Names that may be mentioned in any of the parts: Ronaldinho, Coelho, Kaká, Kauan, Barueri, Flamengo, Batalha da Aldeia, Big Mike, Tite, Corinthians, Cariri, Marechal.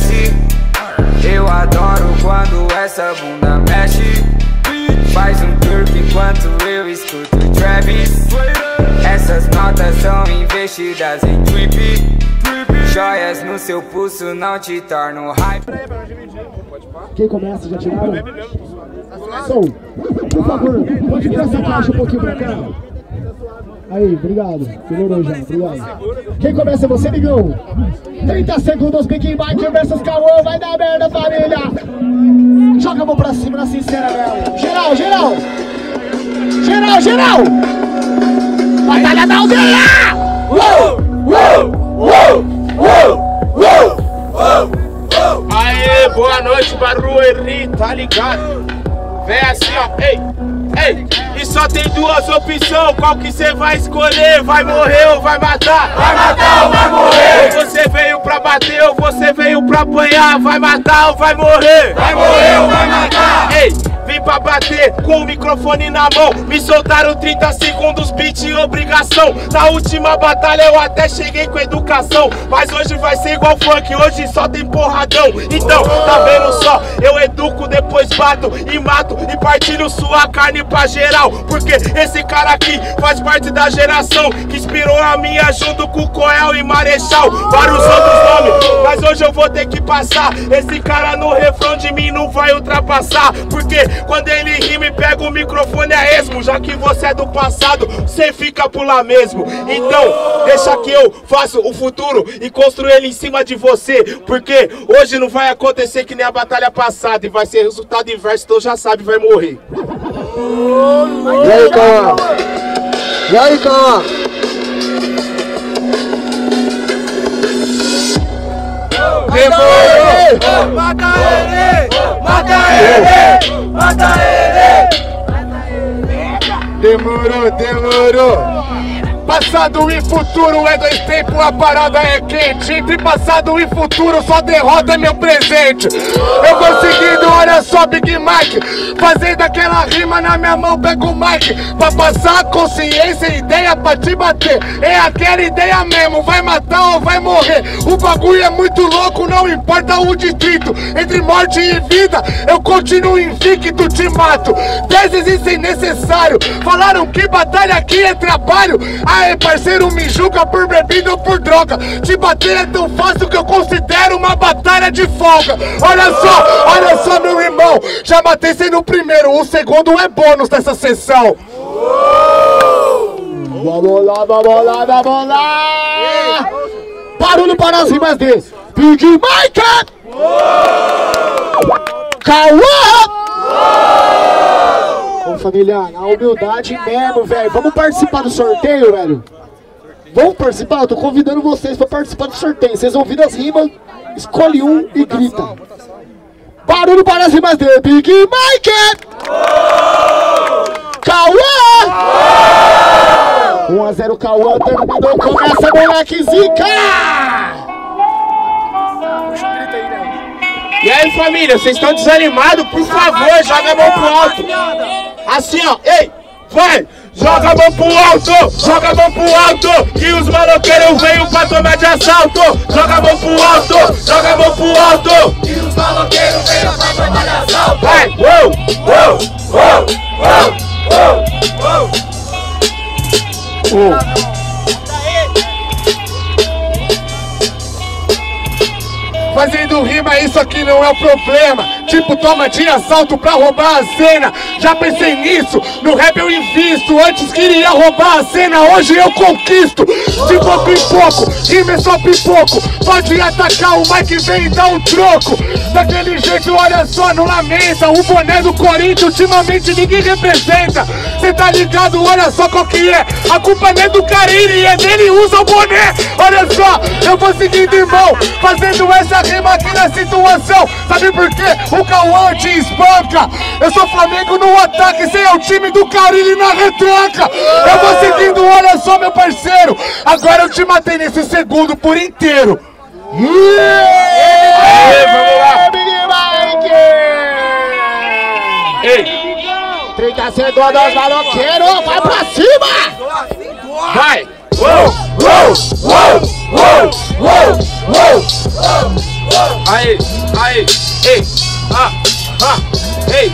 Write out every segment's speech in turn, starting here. esquece. Eu adoro quando essa bunda mexe. Faz um turco enquanto eu escuto Travis. Essas notas são investidas em trip. Joias no seu pulso não te tornam hype. Quem começa, já tiraram? Som, por favor, pode virar essa caixa um pouquinho pra cá. Aí, obrigado. Segurou já, obrigado. Quem começa é você, amigão. 30 segundos, Big Mike versus Kauan. Vai dar merda, família. Joga a mão pra cima, na sincera, velho. Geral, geral. Geral, geral. Batalha da Aldeia. Aê, boa noite, Barueri, tá ligado? Vem assim, ó, ei, ei. E só tem duas opções, qual que você vai escolher? Vai morrer ou vai matar? Vai matar ou vai morrer? Você veio pra bater ou você veio pra apanhar? Vai matar ou vai morrer? Vai morrer ou vai matar? Ei. Vim pra bater com o microfone na mão. Me soltaram 30 segundos, beat e obrigação. Na última batalha eu até cheguei com educação, mas hoje vai ser igual funk, hoje só tem porradão. Então, tá vendo só? Eu educo, depois bato e mato e partilho sua carne pra geral, porque esse cara aqui faz parte da geração que inspirou a minha junto com o Coelho e Marechal. Vários outros nomes, mas hoje eu vou ter que passar. Esse cara no refrão de mim não vai ultrapassar, porque quando ele rima e pega o microfone é esmo. Já que você é do passado, você fica por lá mesmo. Então, deixa que eu faço o futuro e construo ele em cima de você, porque hoje não vai acontecer que nem a batalha passada, e vai ser resultado inverso, então já sabe, vai morrer. E aí, Kauan? E aí, Kauan? Mata ele! Mata ele! Mata ele! Demorou, demorou! Passado e futuro é dois tempos, a parada é quente. Entre passado e futuro só derrota meu presente. Eu vou seguindo, olha só, Big Mike. Fazendo aquela rima na minha mão, pega o mic pra passar a consciência e ideia pra te bater. É aquela ideia mesmo, vai matar ou vai morrer. O bagulho é muito louco, não importa o distrito. Entre morte e vida, eu continuo invicto, te mato. Vezes isso é necessário. Falaram que batalha aqui é trabalho. Aê, parceiro, me julga por bebida ou por droga. Te bater é tão fácil que eu considero uma batalha de folga. Olha só, meu irmão. Já matei sem no primeiro, o segundo é bônus dessa sessão. Vamos lá, vamos lá, vamos lá! Barulho para as rimas dele. Big Mike! Kauan! Ô família, a humildade mesmo, velho. Vamos participar do sorteio, velho? Vamos participar? Eu tô convidando vocês pra participar do sorteio. Vocês vão ouvir as rimas, escolhe um e grita. Barulho para as rimas de Big Mike! Kauan! 1 a 0 Kauan, terminou, começa moleque zica! E aí família, vocês estão desanimados? Por favor, joga a mão pro alto! Assim ó, ei, vai! Joga a mão pro alto, joga a mão pro alto, que os maloqueiros veio pra tomar de assalto. Joga a mão pro alto, joga a mão pro alto, que os maloqueiros veio pra tomar de assalto. Vai, uou, uou, uou, uou, uou, uou. Fazendo rima, isso aqui não é o problema. Tipo, toma de assalto pra roubar a cena. Já pensei nisso, no rap eu invisto. Antes queria roubar a cena, hoje eu conquisto. De pouco em pouco, rima é só pipoco. Pode atacar, o Mike vem e dá um troco. Daquele jeito, olha só, não lamenta. O boné do Corinthians, ultimamente ninguém representa. Cê tá ligado, olha só qual que é. A culpa não é do Cariri, é dele, usa o boné. Olha só, eu vou seguindo, irmão, fazendo essa rima aqui na situação. Sabe por quê? O Kauan te espanca. Eu sou Flamengo no ataque, cê é o time do Cariri na retranca. Eu vou seguindo, olha só meu parceiro. Agora eu te matei nesse segundo por inteiro. Vamos lá. 30 segundos, maloqueiro, vai pra cima. Vai. Uou, uou, uou, uou, uou, uou, uou. Aê, aê, ei, ah, ah, ei,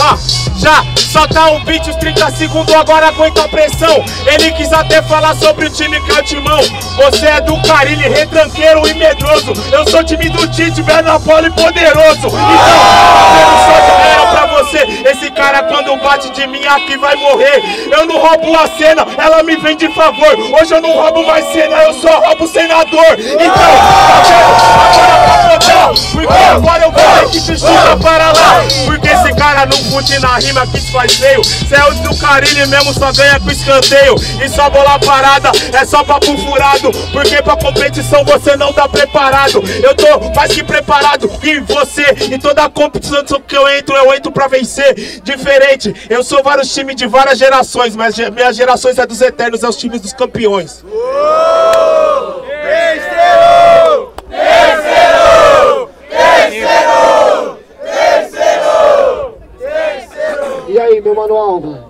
ah, já. Solta o beat, os 30 segundos, agora aguenta a pressão. Ele quis até falar sobre o time que é o timão. Você é do Cariri, retranqueiro e medroso. Eu sou time do Tite, velho Apolo e poderoso. Então, pelo só de pra você. Esse cara quando bate de mim aqui vai morrer. Eu não roubo a cena, ela me vem de favor. Hoje eu não roubo mais cena, eu só roubo o senador. Então, agora pra botar, porque agora eu vou ter que te chutar para lá. Porque esse cara não curte na rima que isso faz feio. Cê é o do Cariri mesmo, só ganha com escanteio. E só bola parada, é só papo furado. Porque pra competição você não tá preparado. Eu tô mais que preparado que você. Em toda a competição que eu entro pra vencer. Diferente, eu sou vários times de várias gerações, mas minhas gerações é dos eternos, é os times dos campeões. Terceiro! Terceiro! Terceiro! Terceiro! Terceiro! E aí, meu mano Alba?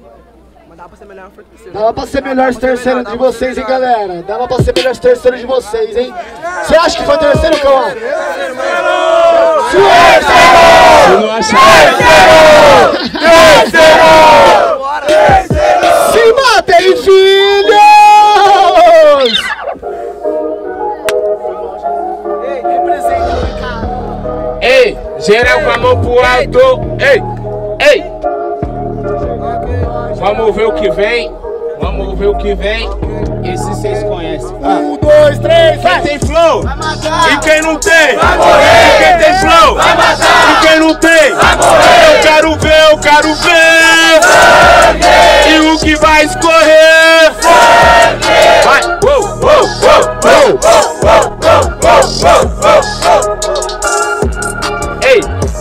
Dava pra ser melhor os terceiros de vocês, hein, galera? Dava pra ser melhor os terceiros de vocês, hein? Você acha que foi terceiro, Kauan? Terceiro! Se matem, filhos! Ei, geral com a mão pro alto! Ei, ei! Vamos ver o que vem, vamos ver o que vem. Esse vocês conhecem. 1, 2, 3, vai! Quem tem flow? Vai matar! E quem não tem? Vai morrer! Quem tem flow? Vai matar! E quem não tem? Vai morrer! Eu quero ver, eu quero ver! E o que vai escorrer? Vai! Uou, uou, uou, uou, uou, uou, uou, uou, uou.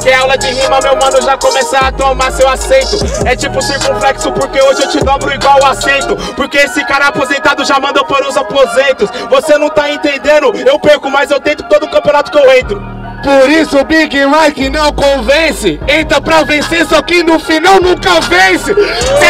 Que aula de rima, meu mano, já começa a tomar seu assento. É tipo circunflexo, porque hoje eu te dobro igual o assento. Porque esse cara aposentado já mandou por os aposentos. Você não tá entendendo, eu perco, mas eu tento todo campeonato que eu entro. Por isso o Big Mike não convence. Entra pra vencer, só que no final nunca vence. Cê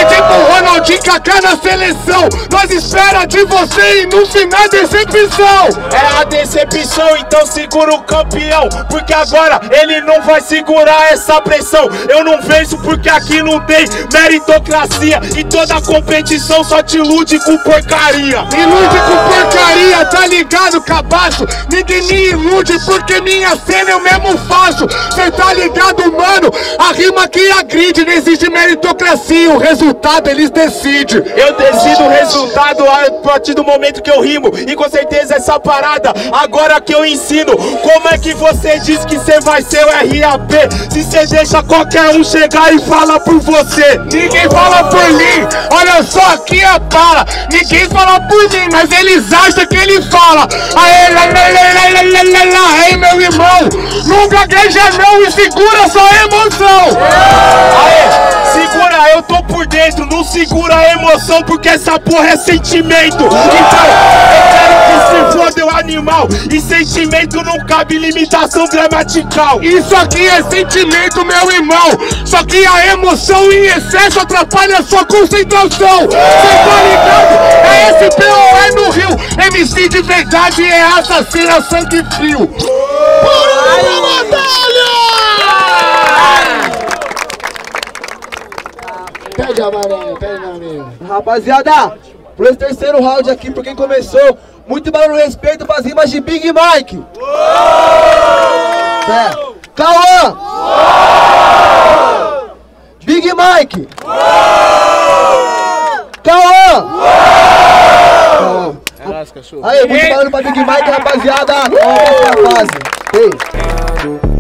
tipo o Ronaldinho, Kaká na seleção. Nós espera de você e no final é decepção. É a decepção, então segura o campeão. Porque agora ele não vai segurar essa pressão. Eu não venço porque aqui não tem meritocracia. E toda competição só te ilude com porcaria. Ilude com porcaria, tá ligado, cabaço? Ninguém me ilude porque minha cena eu mesmo faço, cê tá ligado, mano? A rima que agride, não existe meritocracia, o resultado eles decidem. Eu decido o resultado a partir do momento que eu rimo, e com certeza essa parada, agora que eu ensino, como é que você diz que você vai ser o RAP, se você deixa qualquer um chegar e falar por você? Ninguém fala por mim, olha só aqui a bala, ninguém fala por mim, mas eles acham que ele fala. Aê, lá, lá, lá, lá, lá, lá, aí, meu irmão, não gagueja não e segura sua emoção. Aê, segura, eu tô por dentro. Não segura a emoção porque essa porra é sentimento. Então, eu quero que se foda o animal. E sentimento não cabe limitação gramatical. Isso aqui é sentimento, meu irmão. Só que a emoção em excesso atrapalha a sua concentração. Cê tá ligado? É esse P.O.E. no Rio. MC de verdade é assassino a sangue frio. Pega a marinha, pega a marinha. Rapaziada, por esse terceiro round aqui, por quem começou, muito barulho e respeito para as rimas de Big Mike. Kauan! Big Mike! Kauan! Aí, muito barulho para Big Mike, rapaziada. Vamos pra fase.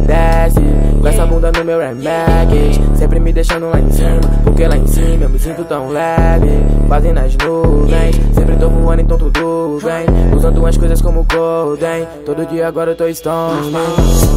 Desce, com essa bunda no meu Air Max, sempre me deixando lá em cima, porque lá em cima eu me sinto tão leve, quase nas nuvens, sempre tô voando então tudo vem, usando as coisas como golden, todo dia agora eu tô stoned.